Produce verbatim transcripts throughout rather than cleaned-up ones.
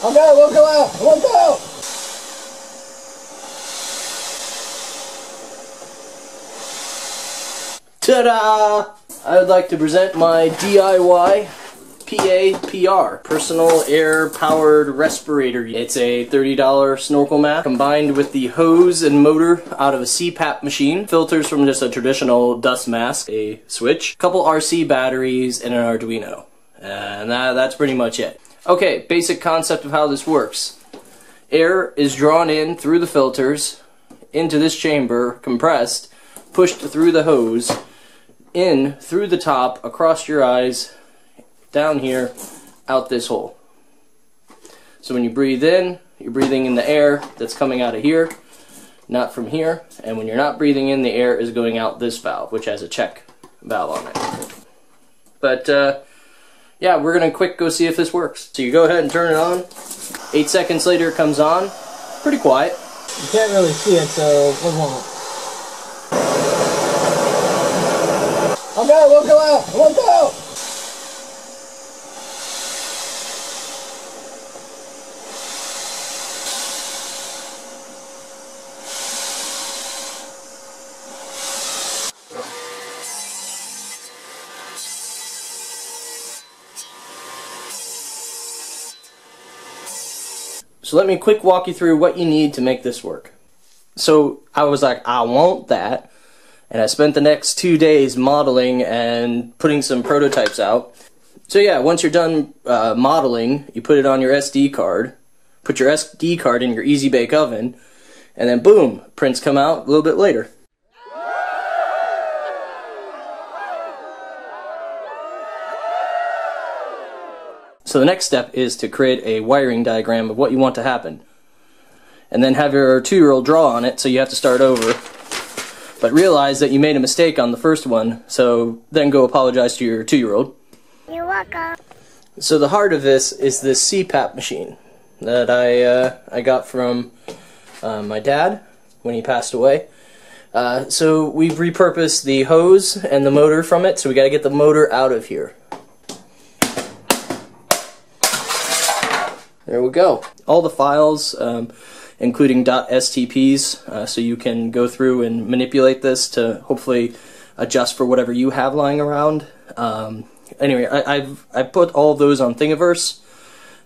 Oh no, it won't go out! It won't go! Ta-da! I would like to present my D I Y P A P R, Personal Air Powered Respirator. It's a thirty dollar snorkel mat combined with the hose and motor out of a C PAP machine, filters from just a traditional dust mask, a switch, couple R C batteries, and an Arduino. And that, that's pretty much it. Okay, basic concept of how this works. Air is drawn in through the filters into this chamber, compressed, pushed through the hose, in through the top, across your eyes, down here, out this hole. So when you breathe in, you're breathing in the air that's coming out of here, not from here. And when you're not breathing in, the air is going out this valve, which has a check valve on it. But uh, yeah, we're gonna quick go see if this works. So you go ahead and turn it on. Eight seconds later it comes on. Pretty quiet. You can't really see it, so one moment. Oh no, it won't go out! It won't go! So let me quick walk you through what you need to make this work. So I was like, I want that. And I spent the next two days modeling and putting some prototypes out. So yeah, once you're done uh, modeling, you put it on your S D card, put your S D card in your Easy Bake Oven, and then boom, prints come out a little bit later. So the next step is to create a wiring diagram of what you want to happen. And then have your two-year-old draw on it, so you have to start over. But realize that you made a mistake on the first one, so then go apologize to your two-year-old. You're welcome. So the heart of this is this C PAP machine that I, uh, I got from uh, my dad when he passed away. Uh, so we've repurposed the hose and the motor from it, so we gotta get the motor out of here. There we go. All the files, um, including .stps, uh, so you can go through and manipulate this to hopefully adjust for whatever you have lying around. Um, anyway, I, I've I put all of those on Thingiverse,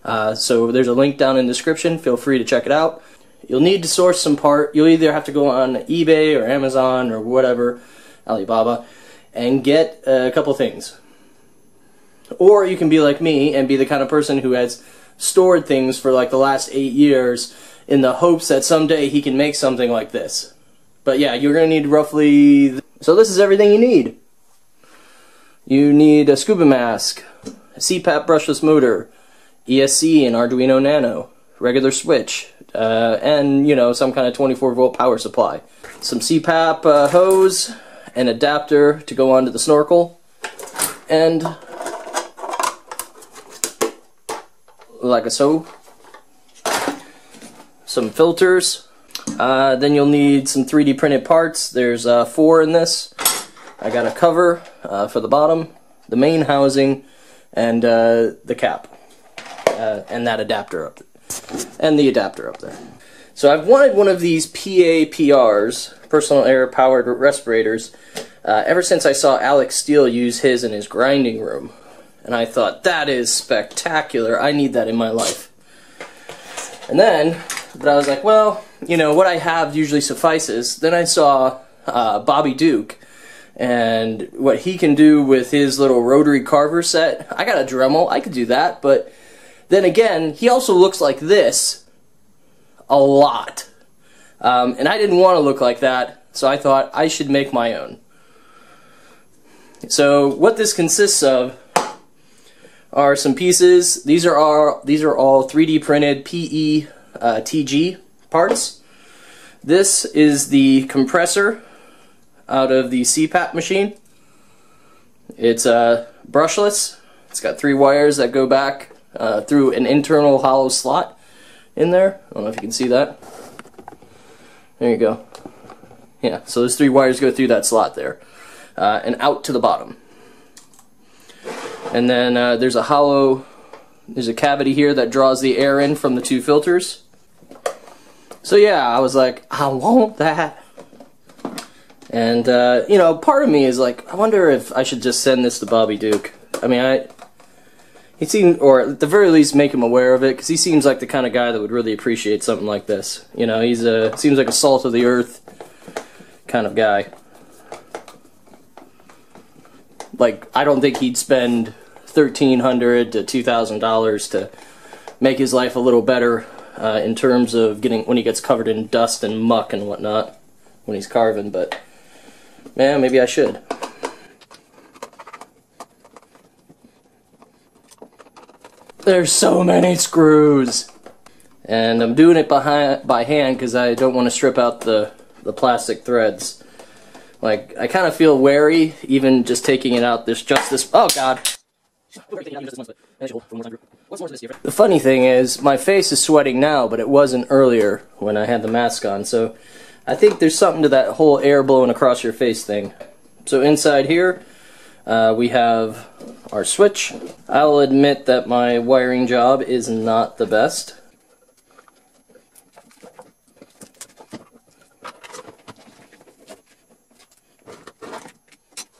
uh, so there's a link down in the description. Feel free to check it out. You'll need to source some part. You'll either have to go on eBay or Amazon or whatever, Alibaba, and get a couple things. Or you can be like me and be the kind of person who has stored things for like the last eight years in the hopes that someday he can make something like this. But yeah, you're gonna need roughly th so this is everything you need. You need a scuba mask, a C PAP brushless motor, E S C and Arduino Nano, regular switch, uh, and you know, some kind of twenty-four volt power supply, some C PAP uh, hose, an adapter to go onto the snorkel, and like so. Some filters. Uh, then you'll need some three D printed parts. There's uh, four in this. I got a cover uh, for the bottom, the main housing, and uh, the cap. Uh, and that adapter up there. And the adapter up there. So I've wanted one of these P A P Rs, Personal Air Powered Respirators, uh, ever since I saw Alec Steele use his in his grinding room. And I thought, that is spectacular, I need that in my life. And then, but I was like, well, you know, what I have usually suffices. Then I saw uh, Bobby Duke and what he can do with his little rotary carver set. I got a Dremel, I could do that, but then again, he also looks like this a lot. Um, and I didn't want to look like that, so I thought I should make my own. So what this consists of are some pieces. These are all, these are all three D printed P E T G parts. This is the compressor out of the C PAP machine. It's uh, brushless. It's got three wires that go back uh, through an internal hollow slot in there. I don't know if you can see that. There you go. Yeah, so those three wires go through that slot there uh, and out to the bottom. And then uh, there's a hollow There's a cavity here that draws the air in from the two filters. So yeah, I was like, I want that. And, uh, you know, part of me is like, I wonder if I should just send this to Bobby Duke. I mean, I, he seemed, or at the very least make him aware of it, because he seems like the kind of guy that would really appreciate something like this. You know, he's a, seems like a salt of the earth kind of guy. Like, I don't think he'd spend thirteen hundred to two thousand dollars to make his life a little better uh, in terms of getting, when he gets covered in dust and muck and whatnot when he's carving, but... yeah, maybe I should. There's so many screws! And I'm doing it behind, by hand because I don't want to strip out the, the plastic threads. Like, I kind of feel wary even just taking it out this just this... oh god! The funny thing is, my face is sweating now, but it wasn't earlier when I had the mask on, so... I think there's something to that whole air blowing across your face thing. So inside here, uh, we have our switch. I'll admit that my wiring job is not the best.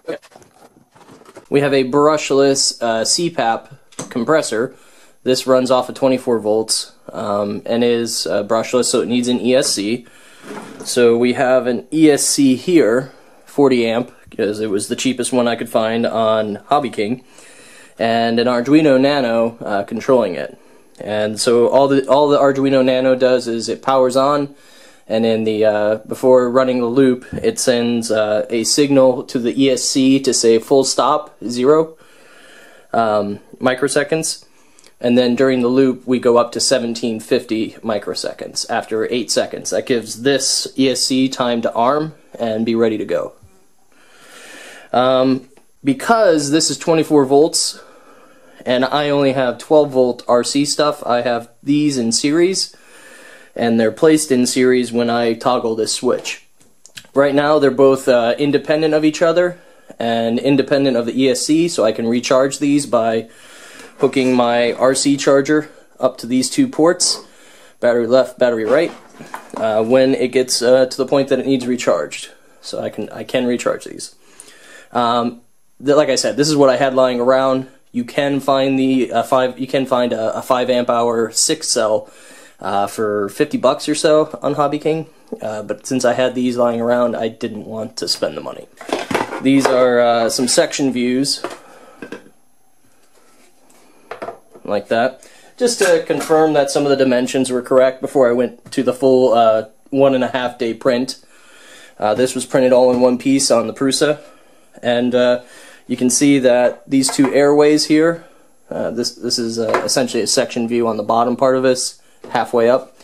Okay. We have a brushless uh, C PAP compressor. This runs off of twenty-four volts um, and is uh, brushless, so it needs an E S C. So we have an E S C here, forty amp, because it was the cheapest one I could find on Hobby King, and an Arduino Nano uh, controlling it. And so all the all the Arduino Nano does is it powers on, and in the uh, before running the loop, it sends uh, a signal to the E S C to say full stop zero um, microseconds, and then during the loop we go up to seventeen fifty microseconds after eight seconds. That gives this E S C time to arm and be ready to go. Um, because this is twenty-four volts and I only have twelve volt R C stuff, I have these in series and they're placed in series when I toggle this switch. Right now they're both uh, independent of each other and independent of the E S C, so I can recharge these by hooking my R C charger up to these two ports, battery left, battery right, uh, when it gets uh, to the point that it needs recharged. So I can I can recharge these. Um, th like I said, this is what I had lying around. You can find the uh, five you can find a, a five amp hour six cell uh, for fifty bucks or so on Hobby King. Uh, but since I had these lying around, I didn't want to spend the money. These are uh, some section views. Like that, just to confirm that some of the dimensions were correct before I went to the full uh, one and a half day print. Uh, this was printed all in one piece on the Prusa, and uh, you can see that these two airways here, uh, this this is uh, essentially a section view on the bottom part of this, halfway up.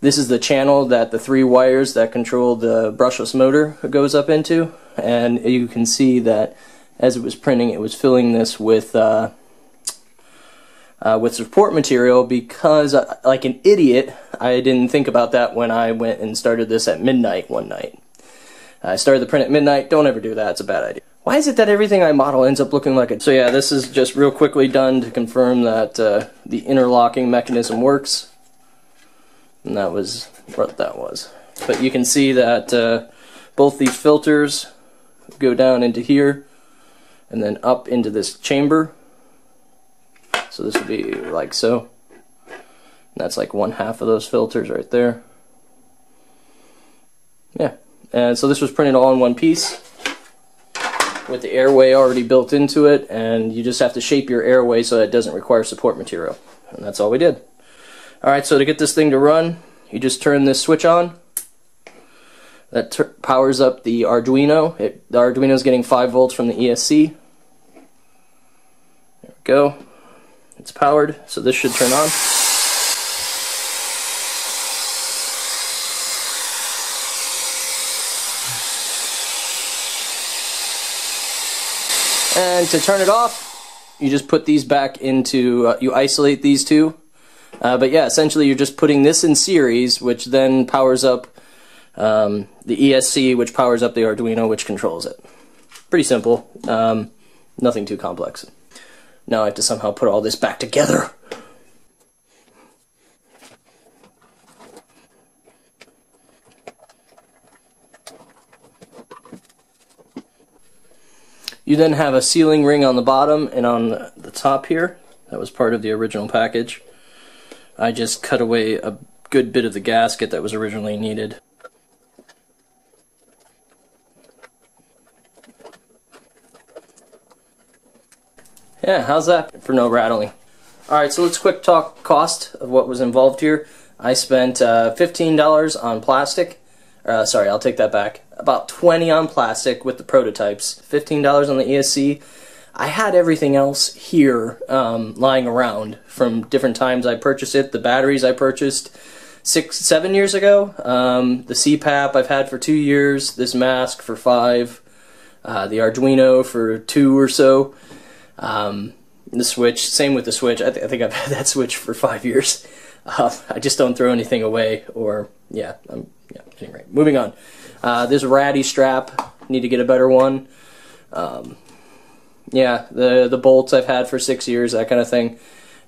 This is the channel that the three wires that control the brushless motor goes up into, and you can see that as it was printing, it was filling this with uh, Uh, with support material because, uh, like an idiot, I didn't think about that when I went and started this at midnight one night. I started the print at midnight. Don't ever do that. It's a bad idea. Why is it that everything I model ends up looking like it? So yeah, this is just real quickly done to confirm that uh, the interlocking mechanism works. And that was what that was. But you can see that uh, both these filters go down into here and then up into this chamber. So this would be like so. And that's like one half of those filters right there. Yeah. And so this was printed all in one piece with the airway already built into it, and you just have to shape your airway so that it doesn't require support material. And that's all we did. Alright, so to get this thing to run, you just turn this switch on. That powers up the Arduino. It, the Arduino is getting five volts from the E S C. There we go. It's powered, so this should turn on. And to turn it off, you just put these back into, uh, you isolate these two. Uh, but yeah, essentially you're just putting this in series, which then powers up um, the E S C, which powers up the Arduino, which controls it. Pretty simple, um, nothing too complex. Now I have to somehow put all this back together. You then have a sealing ring on the bottom and on the top here. That was part of the original package. I just cut away a good bit of the gasket that was originally needed. Yeah, how's that for no rattling? Alright, so let's quick talk cost of what was involved here. I spent uh, fifteen dollars on plastic. Uh, sorry, I'll take that back. About twenty dollars on plastic with the prototypes. fifteen dollars on the E S C. I had everything else here um, lying around from different times I purchased it. The batteries I purchased six, seven years ago. Um, the C PAP I've had for two years. This mask for five. Uh, the Arduino for two or so. Um, the Switch, same with the Switch. I, th I think I've had that Switch for five years. Uh, I just don't throw anything away, or, yeah, I'm, yeah, anyway, moving on. Uh, this ratty strap, need to get a better one. Um, yeah, the, the bolts I've had for six years, that kind of thing.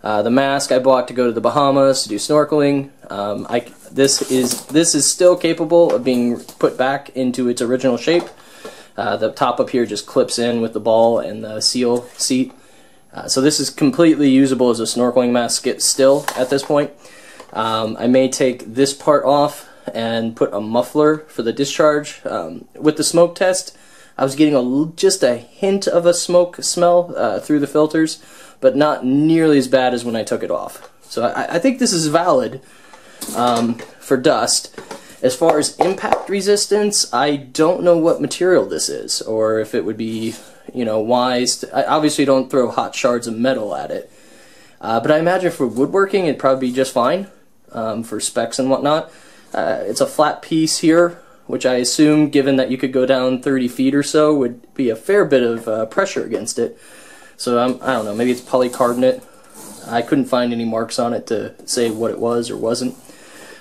Uh, the mask I bought to go to the Bahamas to do snorkeling. Um, I, this is, this is still capable of being put back into its original shape. Uh, the top up here just clips in with the ball and the seal seat. Uh, so this is completely usable as a snorkeling mask still at this point. Um, I may take this part off and put a muffler for the discharge. Um, with the smoke test, I was getting a, just a hint of a smoke smell uh, through the filters, but not nearly as bad as when I took it off. So I, I think this is valid um, for dust. As far as impact resistance, I don't know what material this is, or if it would be... you know, wise. To, I obviously don't throw hot shards of metal at it. Uh, but I imagine for woodworking, it'd probably be just fine um, for specs and whatnot. Uh, it's a flat piece here, which I assume, given that you could go down thirty feet or so, would be a fair bit of uh, pressure against it. So um, I don't know, maybe it's polycarbonate. I couldn't find any marks on it to say what it was or wasn't.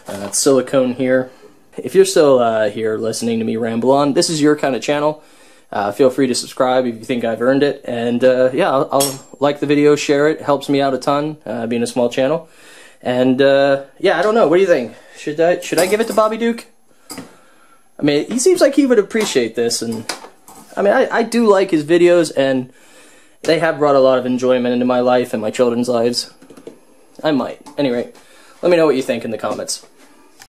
Uh, it's silicone here. If you're still uh, here listening to me ramble on, this is your kind of channel. Uh, feel free to subscribe if you think I've earned it, and uh, yeah, I'll, I'll like the video, share it, helps me out a ton, uh, being a small channel, and uh, yeah, I don't know, what do you think? Should I, should I give it to Bobby Duke? I mean, he seems like he would appreciate this, and I mean, I, I do like his videos, and they have brought a lot of enjoyment into my life and my children's lives. I might. Anyway, let me know what you think in the comments.